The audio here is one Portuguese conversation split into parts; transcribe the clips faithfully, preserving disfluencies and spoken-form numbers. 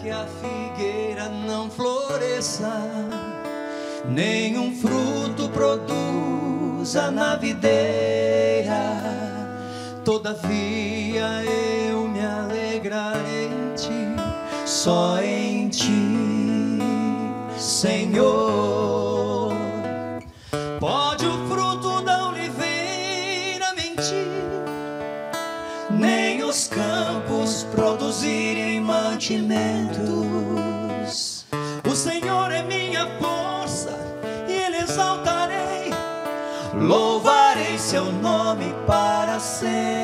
que a figueira não floresça, nenhum fruto produza na videira. Todavia eu me alegrarei em ti, só em ti, Senhor. Pode o fruto da oliveira mentir, nem os campos produzirem mantimentos. O Senhor é minha força e ele exaltarei, louvarei seu nome para sempre.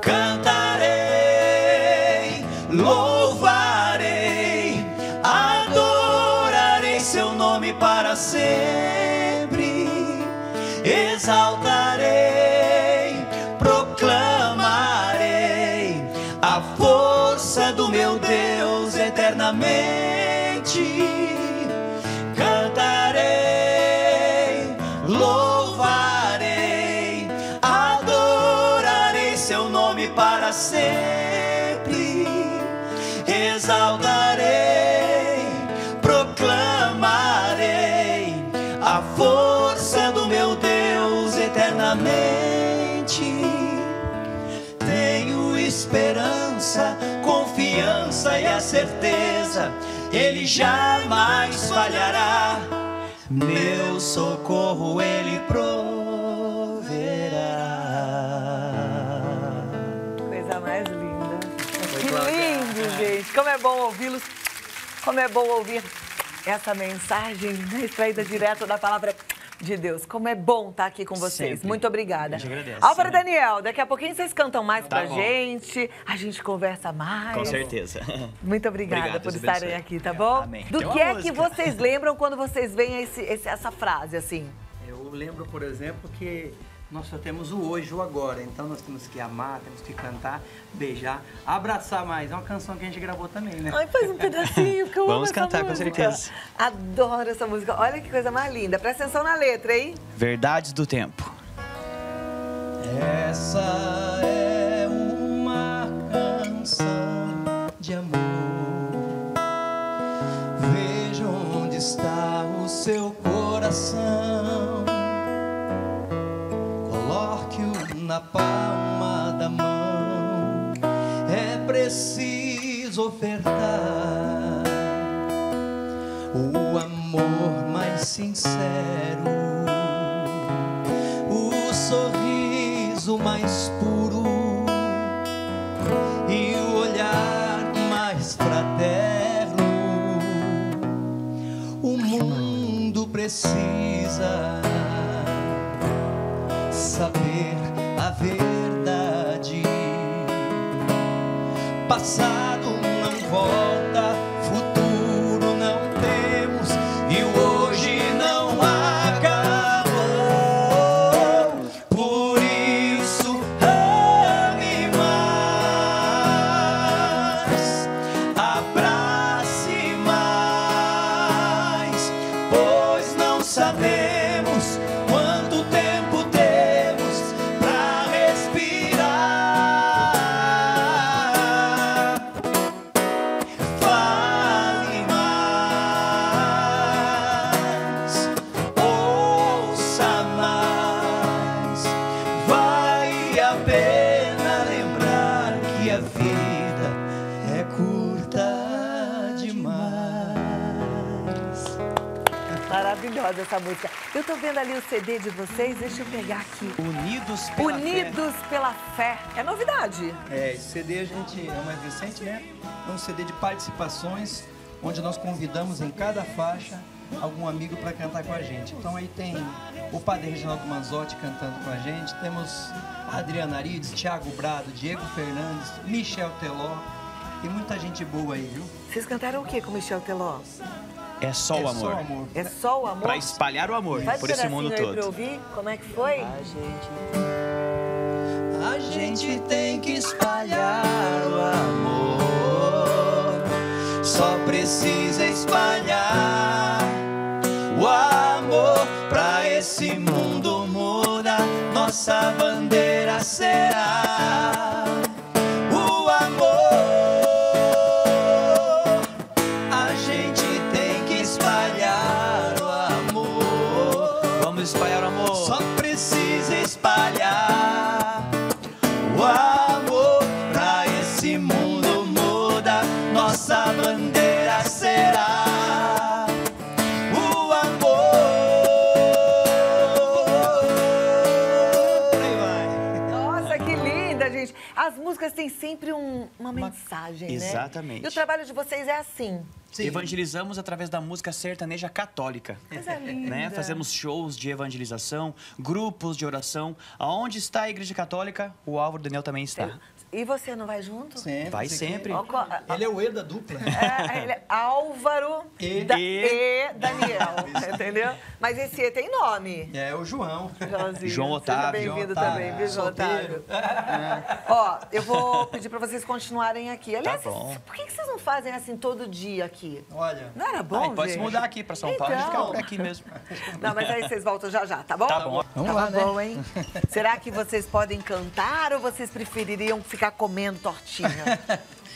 Cantarei, louvarei, adorarei seu nome para sempre. Exaltarei, proclamarei a força do meu Deus eternamente. Cantarei, louvarei, adorarei seu nome para sempre. Exaltarei, proclamarei a força do meu Deus eternamente. Tenho esperança, confiança e a certeza, ele jamais falhará, meu socorro ele proverá. Coisa mais linda. Foi que bacana. Lindo, gente. Como é bom ouvi-los, como é bom ouvir essa mensagem extraída direto da palavra de Deus. Como é bom estar aqui com vocês. Sempre. Muito obrigada. Eu te agradeço. Álvaro e Daniel, daqui a pouquinho vocês cantam mais tá pra bom. gente, a gente conversa mais. Com certeza. Muito obrigada Obrigado, por estarem abençoe. aqui, tá bom? É, amém. Do Tem que é música. que vocês lembram quando vocês veem esse, esse, essa frase, assim? Eu lembro, por exemplo, que nós só temos o hoje, o agora. Então nós temos que amar, temos que cantar, beijar, abraçar mais. É uma canção que a gente gravou também, né? Ai, faz um pedacinho, que eu amo essa música. Vamos cantar, com certeza. Adoro essa música. Olha que coisa mais linda. Presta atenção na letra, hein? Verdades do tempo. Essa é uma canção de amor. Veja onde está o seu coração. Na palma da mão é preciso ofertar o amor mais sincero, o sorriso mais puro e o olhar mais fraterno. O mundo precisa saber a verdade. Passado não volta, futuro não temos, e o hoje não acabou. Por isso ame mais, abrace mais, pois não sabemos quanto tempo temos essa música. Eu tô vendo ali o C D de vocês, deixa eu pegar aqui. Unidos pela Unidos Fé. Pela Fé. É novidade. É, esse C D a gente é mais recente, né? É um C D de participações, onde nós convidamos em cada faixa algum amigo para cantar com a gente. Então aí tem o padre Reginaldo Manzotti cantando com a gente, temos a Adriana Arides, Thiago Brado, Diego Fernandes, Michel Teló e muita gente boa aí, viu? Vocês cantaram o que com Michel Teló? É só o amor. É só o amor. Para espalhar o amor por esse mundo todo. Para ouvir como é que foi? A gente, a gente tem que espalhar o amor. Só precisa espalhar o amor para esse mundo mudar. Nós nossa bandeira será o amor. A gente tem que espalhar o amor. Vamos espalhar o amor. Só precisa espalhar o amor pra esse mundo mudar. Nossa bandeira será. As músicas têm sempre um, uma, uma mensagem, né? Exatamente. E o trabalho de vocês é assim. Sim. Evangelizamos através da música sertaneja católica. Coisa linda. Né? Fazemos shows de evangelização, grupos de oração. Aonde está a Igreja Católica, o Álvaro Daniel também está. E você não vai junto? Sempre. Vai sempre. Que... Ele é o E da dupla. É, ele é Álvaro e, da... e... e Daniel, entendeu? Mas esse E tem nome. É, é o João. Joãozinho. João Otávio. Seja bem-vindo também, viu, João Otávio? É. Ó, eu vou pedir para vocês continuarem aqui. Aliás, tá bom. Por que vocês não fazem assim todo dia aqui? Aqui. Olha. Não era bom, ah, pode se mudar aqui para São então... Paulo e ficar por aqui mesmo. Não, mas aí vocês voltam já já, tá bom? Tá bom. Vamos tá lá, bom, né? Hein? Será que vocês podem cantar ou vocês prefeririam ficar comendo tortinha?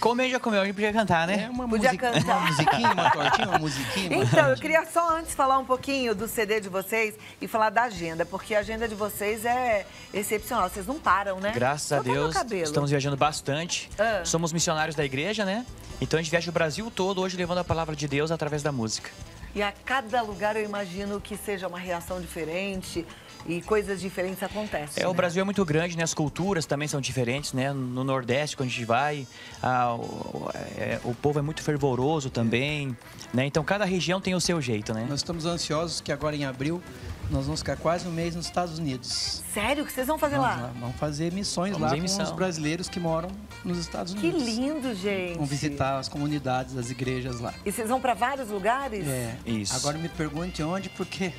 Comer já comeu, alguém podia cantar, né? É uma podia musica... cantar. Uma musiquinha, uma tortinha, uma musiquinha. Uma... Então, eu queria só antes falar um pouquinho do C D de vocês e falar da agenda, porque a agenda de vocês é excepcional. Vocês não param, né? Graças só a Deus, estamos viajando bastante. Ah. Somos missionários da igreja, né? Então, a gente viaja o Brasil todo hoje levando a palavra de Deus através da música. E a cada lugar eu imagino que seja uma reação diferente... E coisas diferentes acontecem, é, né? O Brasil é muito grande, né? As culturas também são diferentes, né? No Nordeste, quando a gente vai, a, o, é, o povo é muito fervoroso também, é. Né? Então, cada região tem o seu jeito, né? Nós estamos ansiosos que agora em abril, nós vamos ficar quase um mês nos Estados Unidos. Sério? O que vocês vão fazer vamos lá? lá? Vamos fazer missões vamos lá com missão. Os brasileiros que moram nos Estados Unidos. Que lindo, gente! Vamos visitar as comunidades, as igrejas lá. E vocês vão para vários lugares? É. Isso. Agora me pergunte onde, porque...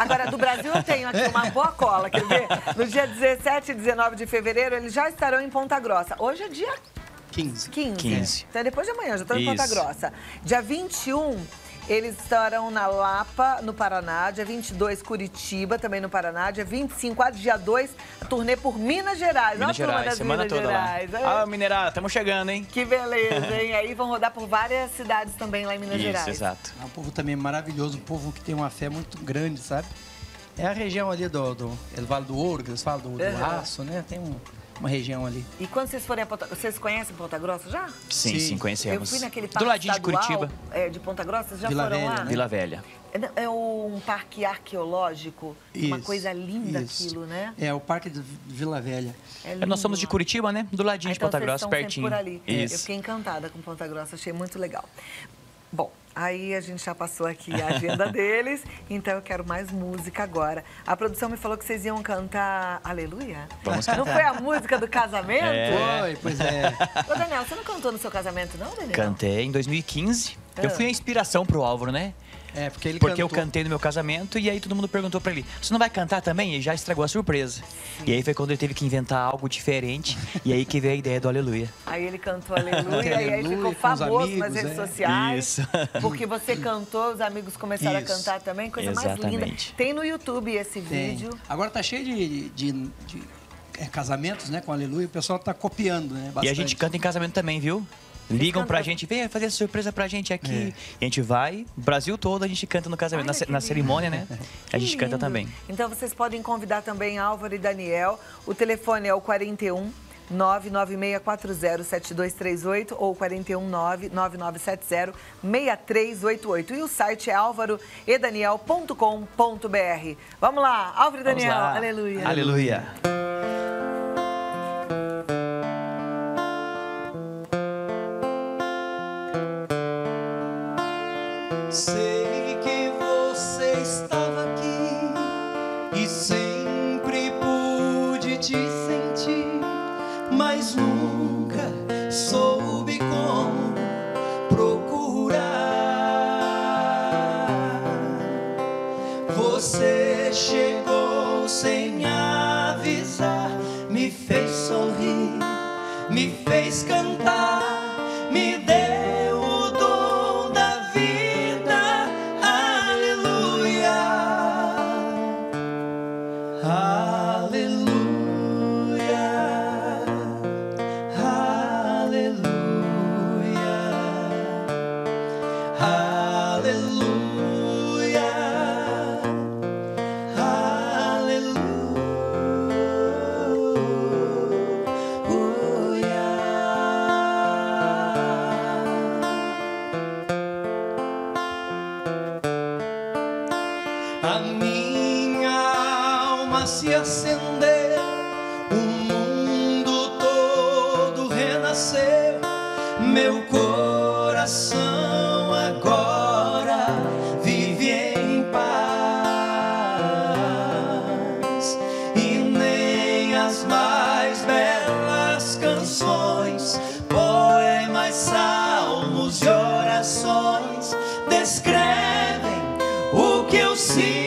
Agora, do Brasil eu tenho aqui uma boa cola, quer ver? No dia dezessete e dezenove de fevereiro, eles já estarão em Ponta Grossa. Hoje é dia... quinze. quinze. quinze. Então, depois de amanhã, já estou em Ponta Grossa. Dia vinte e um, eles estarão na Lapa, no Paraná. Dia vinte e dois, Curitiba, também no Paraná. Dia vinte e cinco, a dia dois, turnê por Minas Gerais. Minas Gerais, das semana Minas toda Gerais. Lá. Ah, Mineirada, estamos chegando, hein? Que beleza, hein? Aí vão rodar por várias cidades também lá em Minas Isso, Gerais. Exato. É um povo também maravilhoso, um povo que tem uma fé muito grande, sabe? É a região ali do, do, do Vale do Ouro, que eles falam, do, do uhum. Aço, né? Tem um... Uma região ali. E quando vocês forem a Ponta... Vocês conhecem Ponta Grossa já? Sim, sim, sim conhecemos. Eu fui naquele parque do ladinho estadual, de Curitiba. É, de Ponta Grossa, vocês já Vila foram Velha, lá? Né? Vila Velha. É um parque arqueológico, isso, uma coisa linda isso. aquilo, né? É, o parque de Vila Velha. É lindo, Nós somos de Curitiba, né? Do ladinho ah, então de Ponta Grossa, pertinho. Por ali. Isso. Eu fiquei encantada com Ponta Grossa, achei muito legal. Bom, aí a gente já passou aqui a agenda deles, então eu quero mais música agora. A produção me falou que vocês iam cantar Aleluia. Vamos cantar. Não foi a música do casamento? É. Foi, pois é. Ô, Daniel, você não cantou no seu casamento não, Daniel? Cantei em dois mil e quinze. Ah. Eu fui a inspiração pro Álvaro, né? É, porque ele Porque cantou. eu cantei no meu casamento e aí todo mundo perguntou pra ele, você não vai cantar também? E já estragou a surpresa. Sim. E aí foi quando ele teve que inventar algo diferente e aí que veio a ideia do Aleluia. Aí ele cantou Aleluia e aí ficou famoso amigos, nas redes é. sociais. Isso. Porque você cantou, os amigos começaram Isso. a cantar também, coisa Exatamente. mais linda. Tem no YouTube esse Tem. vídeo. Agora tá cheio de... de, de é, casamentos, né, com Aleluia, o pessoal tá copiando, né, bastante. E a gente canta em casamento também, viu? Ligam canta... pra gente, vem fazer essa surpresa pra gente aqui. É. A gente vai, Brasil todo, a gente canta no casamento, Olha, na, na cerimônia, né? Que a gente lindo. canta também. Então vocês podem convidar também Álvaro e Daniel. O telefone é o quarenta e um, nove nove seis quatro zero sete dois três oito ou quatro um nove nove nove sete zero seis três oito oito. E o site é álvaro e daniel ponto com ponto br. Vamos lá, Álvaro e Daniel, lá. Aleluia. Aleluia. Sei que você estava aqui e sempre pude te sentir, mas nunca soube como procurar. Você chegou sem avisar, me fez sorrir, me fez cantar. Hallelujah. esconder. O mundo todo renasceu, meu coração agora vive em paz. E nem as mais belas canções, poemas, salmos e orações descrevem o que eu sinto.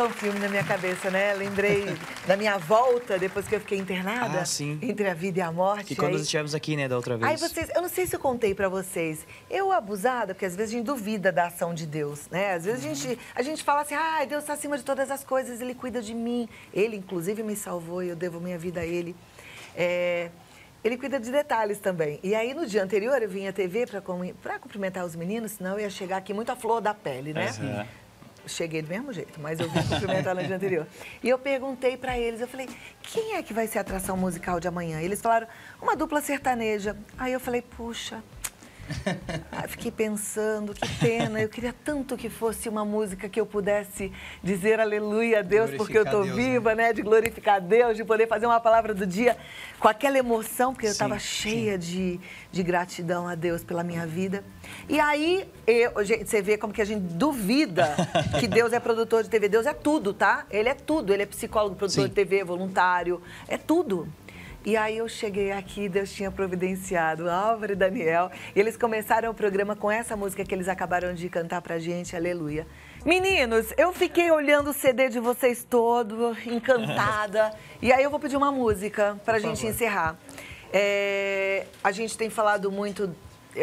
Um filme na minha cabeça, né? Lembrei da minha volta, depois que eu fiquei internada. Ah, sim. Entre a vida e a morte. Que quando aí... nós estivemos aqui, né, da outra vez. Aí vocês, eu não sei se eu contei pra vocês, eu abusada, porque às vezes a gente duvida da ação de Deus, né? Às vezes a gente, a gente fala assim, ah, Deus tá acima de todas as coisas, Ele cuida de mim. Ele, inclusive, me salvou e eu devo minha vida a Ele. É... Ele cuida de detalhes também. E aí, no dia anterior, eu vim à T V pra, com... pra cumprimentar os meninos, senão eu ia chegar aqui muito à flor da pele, né? Uhum. Cheguei do mesmo jeito, mas eu vim cumprimentar no dia anterior. E eu perguntei pra eles, eu falei, quem é que vai ser a atração musical de amanhã? E eles falaram, uma dupla sertaneja. Aí eu falei, puxa, ah, fiquei pensando, que pena, eu queria tanto que fosse uma música que eu pudesse dizer aleluia a Deus, porque eu tô Deus, viva, né? né, de glorificar a Deus, de poder fazer uma palavra do dia com aquela emoção, porque eu sim, tava cheia de, de gratidão a Deus pela minha vida. E aí, eu, gente, você vê como que a gente duvida que Deus é produtor de T V. Deus é tudo, tá? Ele é tudo, ele é psicólogo, produtor sim, de T V, voluntário, é tudo. E aí eu cheguei aqui, Deus tinha providenciado Álvaro e Daniel. E eles começaram o programa com essa música que eles acabaram de cantar pra gente, Aleluia. Meninos, eu fiquei olhando o C D de vocês todo, encantada. E aí eu vou pedir uma música pra gente encerrar. É, a gente tem falado muito,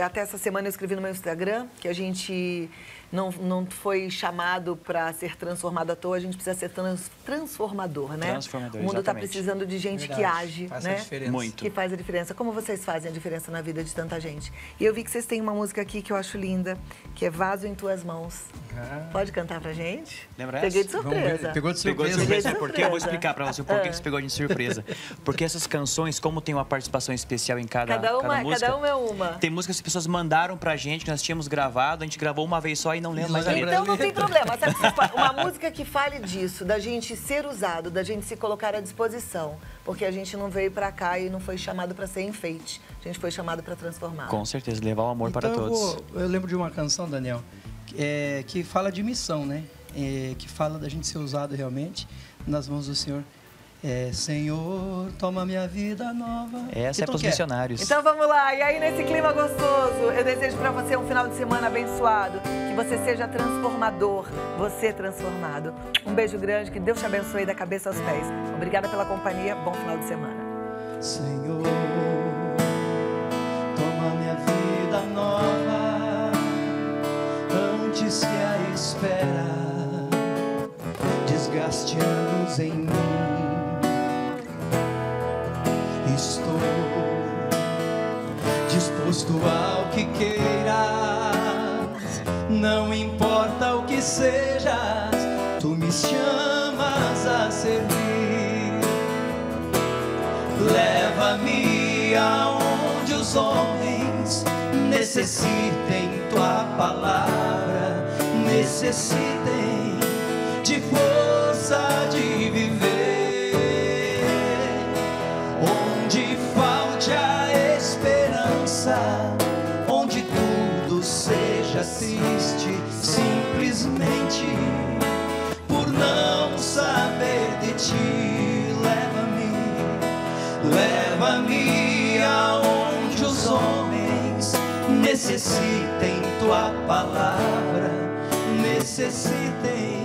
até essa semana eu escrevi no meu Instagram, que a gente não, não foi chamado pra ser transformado à toa, a gente precisa ser trans, transformador, né? Transformador, o mundo tá precisando de gente verdade, que age, faz né? A muito. Que faz a diferença. Como vocês fazem a diferença na vida de tanta gente. E eu vi que vocês têm uma música aqui que eu acho linda, que é Vaso em Tuas Mãos. Ah. Pode cantar pra gente? Lembra essa? Peguei de surpresa. Pegou de surpresa. Pegou de surpresa, surpresa. Porque eu vou explicar pra você o porquê ah. que você pegou de surpresa. Porque essas canções, como tem uma participação especial em cada, cada, uma, cada música... Cada uma é uma. Tem músicas que as pessoas mandaram pra gente, que nós tínhamos gravado, a gente gravou uma vez só e não lembro mais. Então não tem problema, sabe? Uma música que fale disso, da gente ser usado, da gente se colocar à disposição, porque a gente não veio pra cá e não foi chamado pra ser enfeite, a gente foi chamado pra transformar. Com certeza, levar o amor então, para todos. Eu, eu lembro de uma canção, Daniel, é, que fala de missão, né? É, que fala da gente ser usado realmente nas mãos do Senhor. É, Senhor, toma minha vida nova. Essa é para os missionários. Então vamos lá. E aí, nesse clima gostoso, eu desejo para você um final de semana abençoado. Que você seja transformador, você transformado. Um beijo grande, que Deus te abençoe da cabeça aos pés. Obrigada pela companhia, bom final de semana. Senhor, toma minha vida nova, antes que a espera desgaste anos em mim. Estou disposto ao que queiras, não importa o que sejas, tu me chamas a servir. Leva-me aonde os homens necessitem tua palavra, necessitem de força de viver. Onde tudo seja triste, simplesmente por não saber de ti. Leva-me, leva-me aonde os homens necessitem tua palavra, necessitem.